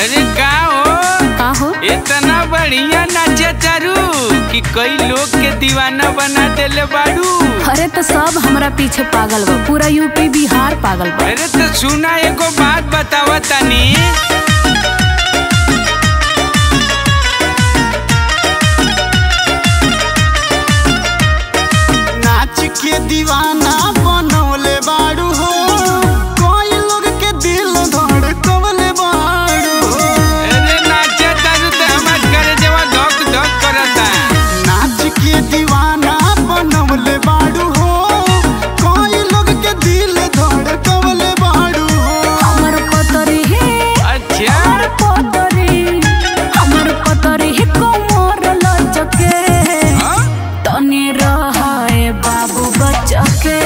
अरे का हो इतना बढ़िया नाचे चारू कि कई लोग के दीवाना बना देले बाड़ू। अरे तो सब हमरा पीछे पागल बा, पूरा यूपी बिहार पागल बा। अरे तो सुना एगो बात बतावा तनी, नाच के दीवाना बनौले बाड़ू हो, कोई लोग के दिल धड़कवले बाड़ू। अरे नाच दारू ते हमार करे जवा धक धक करता, नाच के दीवाना बनौले बाड़ू हो, कोई लोग के दिल धड़कवले बाड़ू। हमर पतरी है, अच्छा हमर पतरी है कोमर लचके, तनी रहा बाबू बच्चा के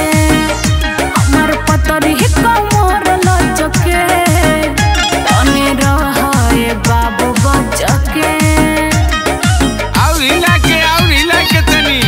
हमर पतरी कमर लचके, तने रहा बाबू बच्चा के। आउ हिला के तनी,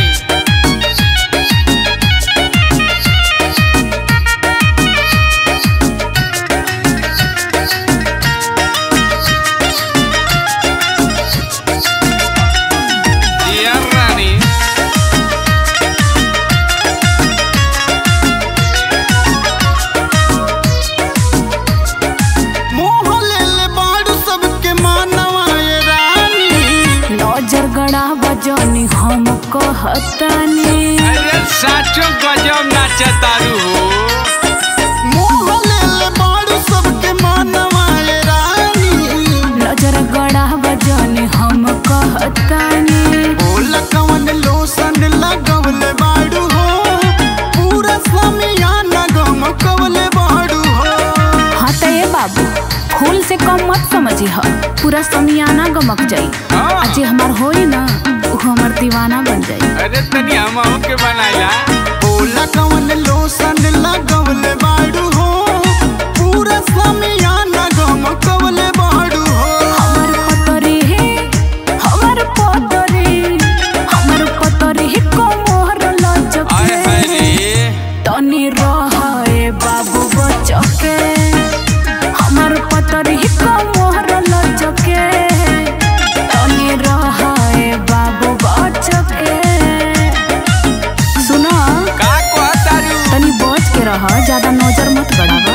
हम कहतानी। अरे साचो गजब नाचतारू हो, मोहले ले बाड़ू सबके मानवा रानी, नजर गड़ा बजानी हम कहतानी। बोला कवन लोशन लगवले बाड़ू हो, पूरा समियाना गमकवले बाड़ू हो। हाँ तो ये बाबू फूल से कम मत समझी, हो पूरा समियाना गमक जाई। आज हमार होई ना हमर दीवाना बन जाए। अरे तनी हम के बनाया, बोला कवन लोशन लगवले बाड़ू हो, पूरा समियाना गमकवले बाड़ू हो। हमर पतरी कोमर लचके, तनी रहा बाबू बचके, हमर पतरी कोमर लचके, तनी रहा बाबू बचके। सुना का कहतारू, तनी बच के रह, ज्यादा नजर मत बढ़ावा,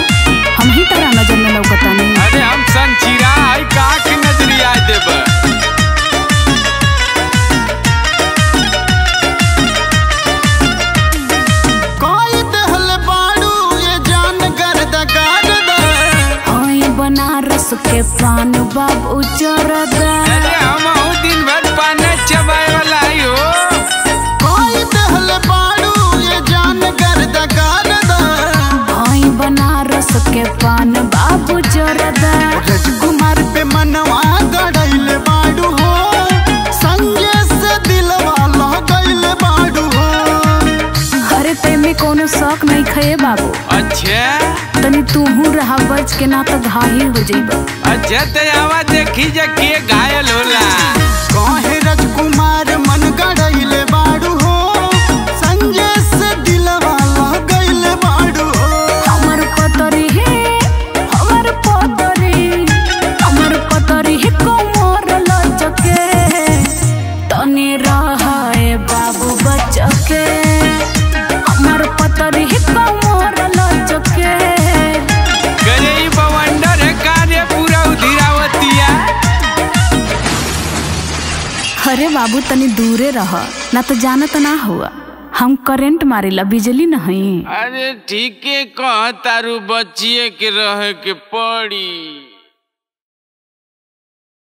हम ही तरह नजर में लौकता नहीं। अरे हम संचिरा है का के नजरिया देब। कोई देहले बाड़ू ये जान गर्दा गर्दा, होई बनारस के पान बाबू चरदा। अरे हम दिन भर पाने चबाए वाला हो, कोई देहले बाड़ू ये जान गर्दा गर्दा, भाई बनारस के पान बाबू चरदा। राजकुमार पे मनवा गड़ाइले बाड़ू हो, संगे से दिलवा लगइले बाड़ू हो। अरे तेमे कोनो शौक नहीं खये बाबू, अच्छा तनी तूहू रहा बच के ना तो घायल हो जाइब। अच्छा ते आवा देखी जे के घायल होला, काहे राजकुमार मन गड़ाइले बाड़ू हो, संजय से दिलवा लगइले बाड़ू हो। हमर पतरी है कोमर लचके, तनी रहा बाबू बचके, हमर पतरी है कोमर लचके। अरे बाबू तनी दूरे रह, ना तो जाना तो ना हुआ, हम करेंट मारेला बिजली नहीं। अरे ठीक है कहतारू, बचिए के रहे के पड़ी।